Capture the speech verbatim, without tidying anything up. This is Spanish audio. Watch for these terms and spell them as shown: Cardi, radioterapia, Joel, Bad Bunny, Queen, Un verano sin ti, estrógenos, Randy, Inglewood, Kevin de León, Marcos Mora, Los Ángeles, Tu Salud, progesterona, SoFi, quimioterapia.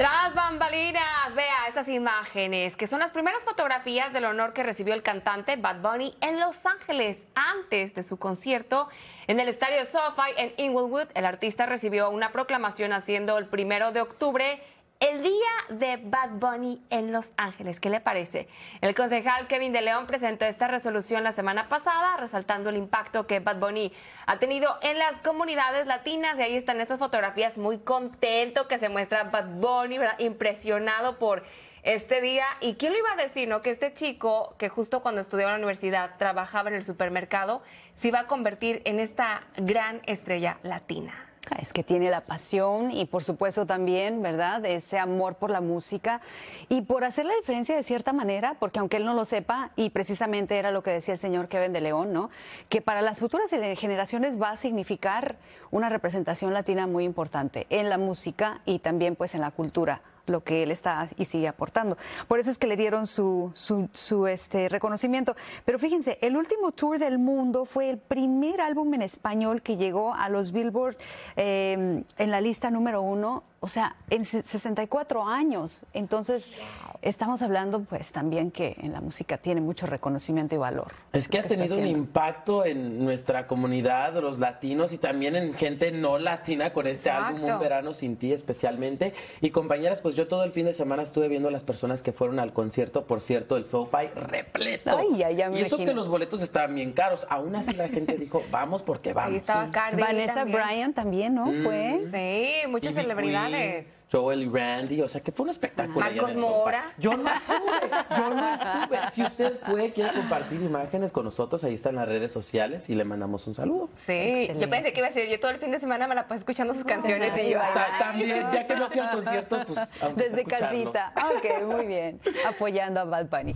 Tras bambalinas, vea estas imágenes, que son las primeras fotografías del honor que recibió el cantante Bad Bunny en Los Ángeles antes de su concierto en el estadio SoFi en Inglewood. El artista recibió una proclamación haciendo el primero de octubre el día de Bad Bunny en Los Ángeles. ¿Qué le parece? El concejal Kevin de León presentó esta resolución la semana pasada, resaltando el impacto que Bad Bunny ha tenido en las comunidades latinas. Y ahí están estas fotografías, muy contento que se muestra Bad Bunny, ¿verdad? Impresionado por este día. ¿Y quién lo iba a decir, no? Que este chico, que justo cuando estudiaba en la universidad trabajaba en el supermercado, se iba a convertir en esta gran estrella latina. Es que tiene la pasión y por supuesto también, ¿verdad?, ese amor por la música y por hacer la diferencia de cierta manera, porque aunque él no lo sepa, y precisamente era lo que decía el señor Kevin de León, ¿no?, que para las futuras generaciones va a significar una representación latina muy importante en la música y también pues en la cultura, lo que él está y sigue aportando. Por eso es que le dieron su, su, su este reconocimiento. Pero fíjense, el último tour del mundo fue el primer álbum en español que llegó a los Billboard eh, en la lista número uno, o sea, en sesenta y cuatro años. Entonces, estamos hablando pues también que en la música tiene mucho reconocimiento y valor. Es que ha tenido un impacto en nuestra comunidad, los latinos, y también en gente no latina con este álbum Un verano sin ti especialmente. Y compañeras, pues yo todo el fin de semana estuve viendo a las personas que fueron al concierto, por cierto, el SoFi repleto. Ay, ya, ya me y eso imagino. Que los boletos estaban bien caros. Aún así la gente dijo, vamos porque vamos. Ahí estaba sí. Cardi Vanessa también. Bryant también, ¿no? Mm. Fue. Sí, muchas celebridades. Queen, Joel y Randy, o sea que fue un espectáculo. Marcos Mora. Yo no estuve, yo no estuve. Si usted fue, quiere compartir imágenes con nosotros, ahí están las redes sociales y le mandamos un saludo. Sí, excelente. Yo pensé que iba a decir, yo todo el fin de semana me la pasé escuchando sus canciones. Oh, y yo, también, ya que no fui al concierto, pues... Desde casita. Ok, muy bien, apoyando a Bad Bunny.